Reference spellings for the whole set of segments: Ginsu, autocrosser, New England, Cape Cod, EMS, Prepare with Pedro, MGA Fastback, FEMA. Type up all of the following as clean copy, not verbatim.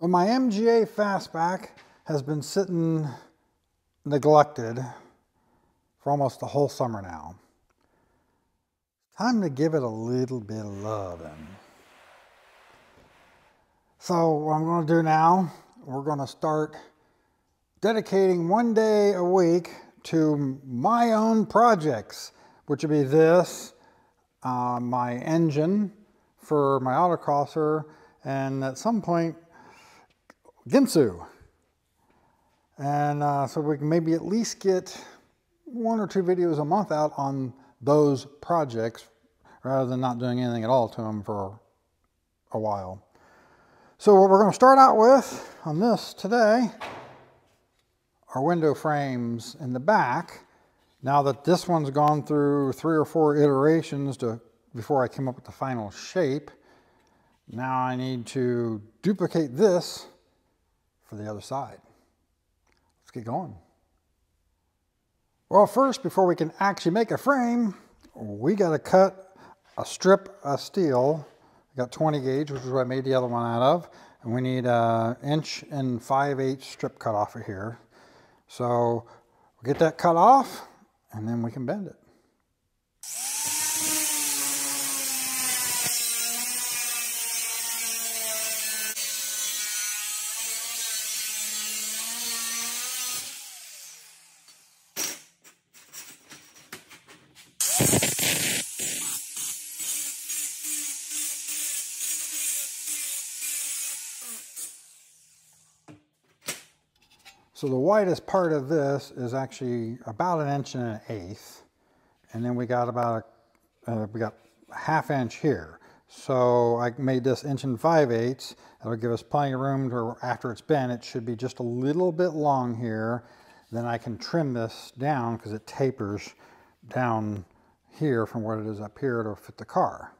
Well, my MGA Fastback has been sitting neglected for almost the whole summer now. Time to give it a little bit of loving. So what I'm going to do now, we're going to start dedicating one day a week to my own projects, which would be this, my engine for my autocrosser, and at some point Ginsu. And so we can maybe at least get one or two videos a month out on those projects rather than not doing anything at all to them for a while. So what we're going to start out with on this today are window frames in the back. Now that this one's gone through 3 or 4 iterations before I came up with the final shape, now I need to duplicate this for the other side. Let's get going. Well, first, before we can actually make a frame, we got to cut a strip of steel. We got 20 gauge, which is what I made the other one out of, and we need an 1 5/8" strip cut off of here. So we'll get that cut off, and then we can bend it. So the widest part of this is actually about 1 1/8", and then we got about a ½ inch here. So I made this 1 5/8". That'll give us plenty of room to, after it's bent, it should be just a little bit long here. Then I can trim this down because it tapers down here from what it is up here to fit the car.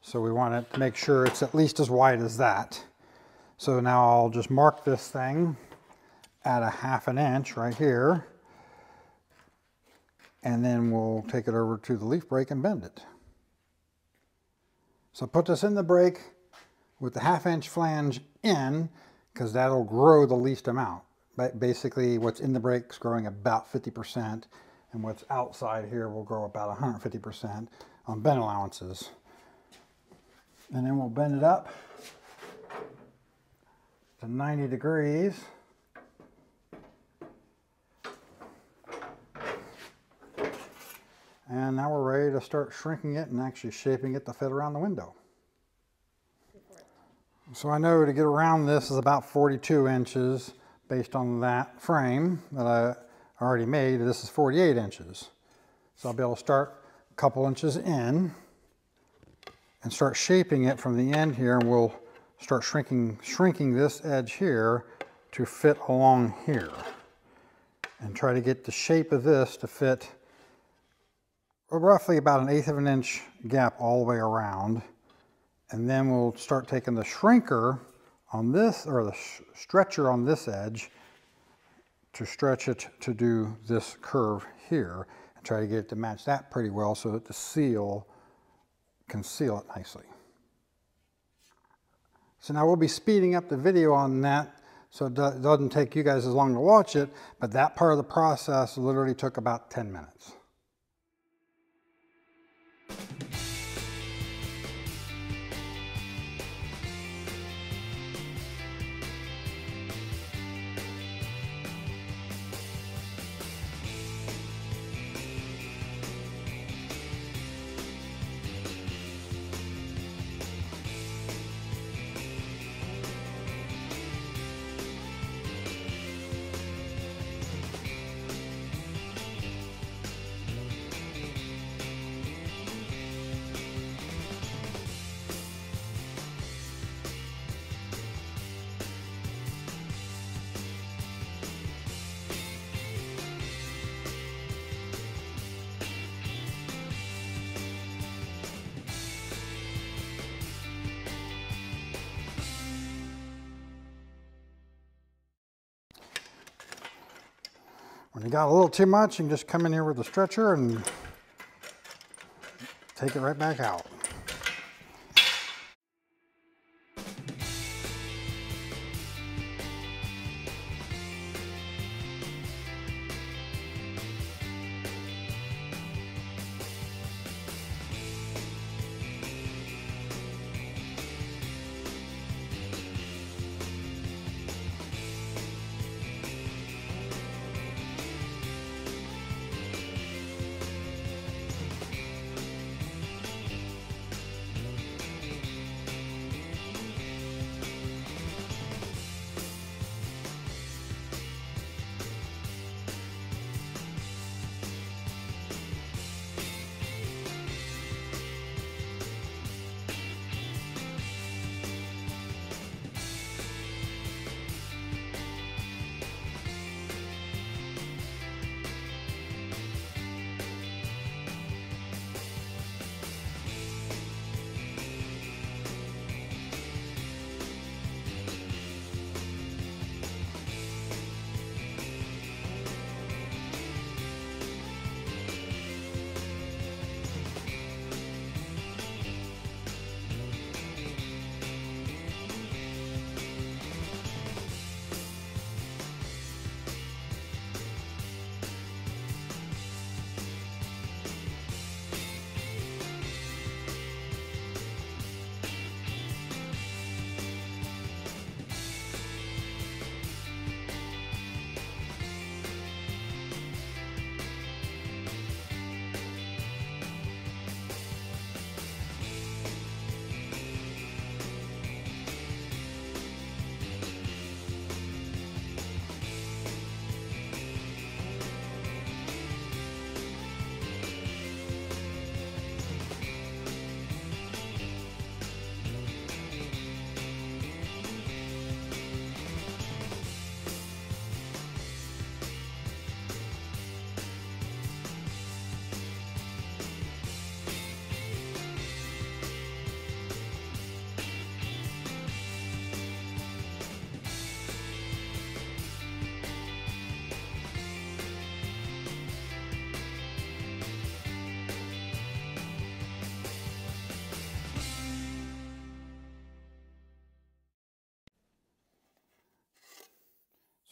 So we want to make sure it's at least as wide as that. So now I'll just mark this thing at a ½ inch right here, and then we'll take it over to the leaf brake and bend it. So put this in the brake with the ½ inch flange in, because that'll grow the least amount. But basically what's in the brake's growing about 50%, and what's outside here will grow about 150% on bend allowances. And then we'll bend it up to 90 degrees. And now we're ready to start shrinking it and actually shaping it to fit around the window. So I know to get around this is about 42 inches based on that frame that I already made. This is 48 inches. So I'll be able to start a couple inches in and start shaping it from the end here. And we'll start shrinking this edge here to fit along here. And try to get the shape of this to fit roughly about 1/8 inch gap all the way around, and then we'll start taking the shrinker on this, or the stretcher on this edge, to stretch it to do this curve here and try to get it to match that pretty well so that the seal can seal it nicely. So now we'll be speeding up the video on that so it doesn't take you guys as long to watch it, but that part of the process literally took about 10 minutes. When you got a little too much, you can just come in here with a stretcher and take it right back out.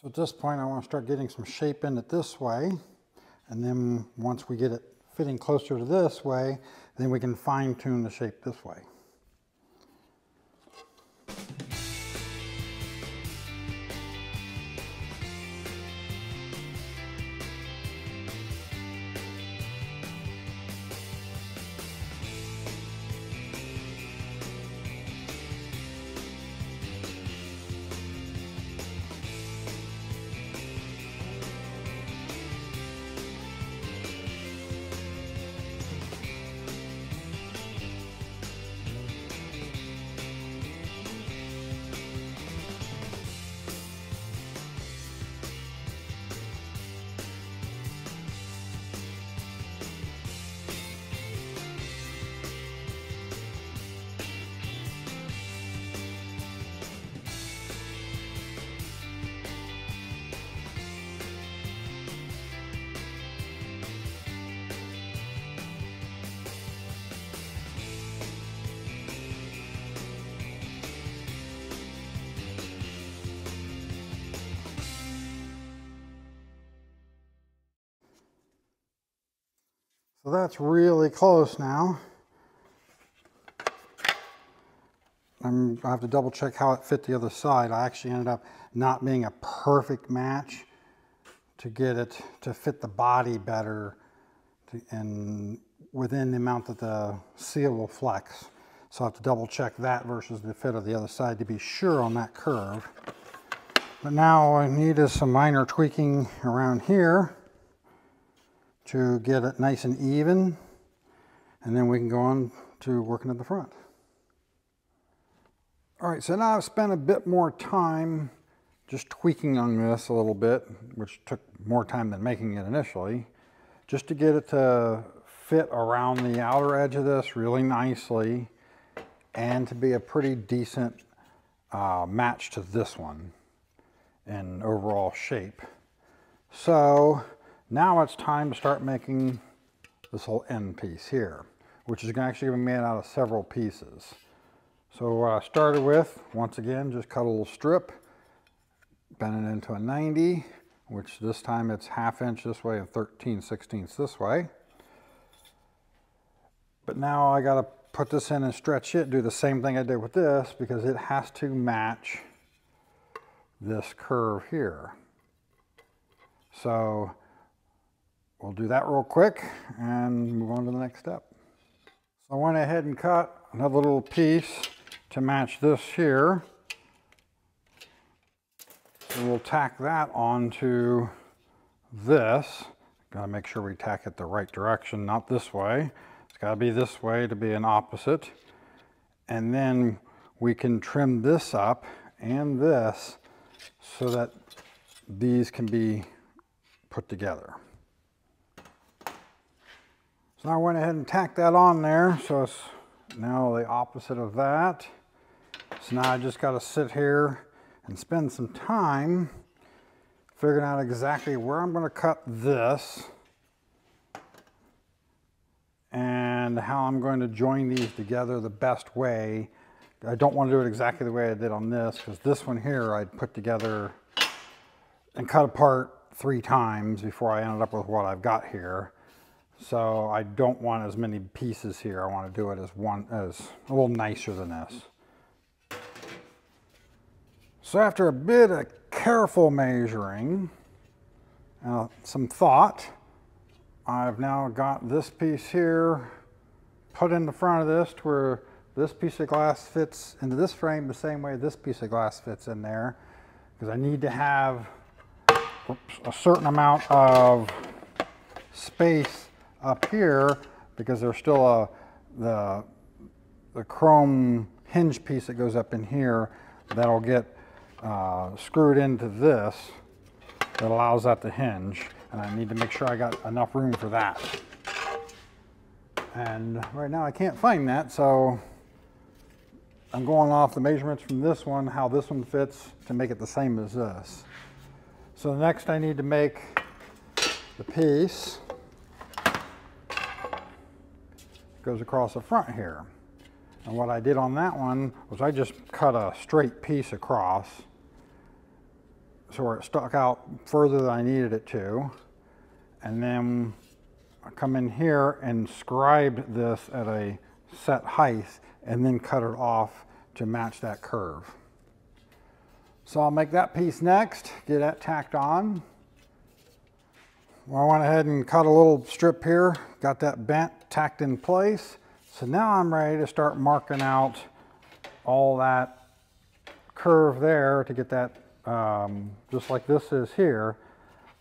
So at this point I want to start getting some shape in it this way, and then once we get it fitting closer to this way, then we can fine tune the shape this way. So that's really close now. I have to double check how it fit the other side. I actually ended up not being a perfect match to get it to fit the body better and within the amount that the seal will flex. So I have to double check that versus the fit of the other side to be sure on that curve. But now all I need is some minor tweaking around here to get it nice and even, and then we can go on to working at the front. All right, so now I've spent a bit more time just tweaking on this a little bit, which took more time than making it initially, just to get it to fit around the outer edge of this really nicely and to be a pretty decent match to this one in overall shape. So now it's time to start making this whole end piece here, which is actually going to be made out of several pieces. So what I started with, once again, just cut a little strip, bend it into a 90, which this time it's 1/2 inch this way and 13/16 this way. But now I got to put this in and stretch it, do the same thing I did with this, because it has to match this curve here. So we'll do that real quick and move on to the next step. So I went ahead and cut another little piece to match this here. So we'll tack that onto this. Gotta make sure we tack it the right direction, not this way. It's gotta be this way to be an opposite. And then we can trim this up and this so that these can be put together. So I went ahead and tacked that on there, so it's now the opposite of that. So now I just got to sit here and spend some time figuring out exactly where I'm going to cut this and how I'm going to join these together the best way. I don't want to do it exactly the way I did on this, because this one here I'd put together and cut apart 3 times before I ended up with what I've got here. So I don't want as many pieces here. I want to do it as one, as a little nicer than this. So after a bit of careful measuring, some thought, I've now got this piece here put in the front of this to where this piece of glass fits into this frame the same way this piece of glass fits in there, because I need to have a certain amount of space up here, because there's still the chrome hinge piece that goes up in here that'll get screwed into this that allows that to hinge, and I need to make sure I got enough room for that. And right now I can't find that, so I'm going off the measurements from this one, how this one fits, to make it the same as this. So next I need to make the piece goes across the front here. And what I did on that one was I just cut a straight piece across so it stuck out further than I needed it to. And then I come in here and scribe this at a set height and then cut it off to match that curve. So I'll make that piece next, get that tacked on. Well, I went ahead and cut a little strip here, got that bent, tacked in place. So now I'm ready to start marking out all that curve there to get that just like this is here.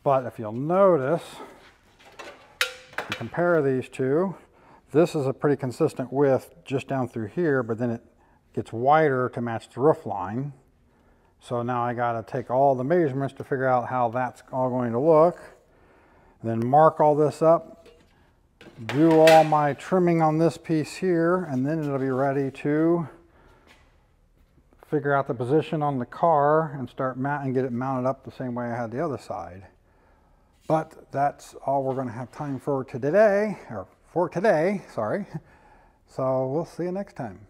But if you'll notice, if you compare these two, this is a pretty consistent width just down through here, but then it gets wider to match the roof line. So now I got to take all the measurements to figure out how that's all going to look. Then mark all this up, do all my trimming on this piece here, and then it'll be ready to figure out the position on the car and start and get it mounted up the same way I had the other side. But that's all we're going to have time for today, sorry. So we'll see you next time.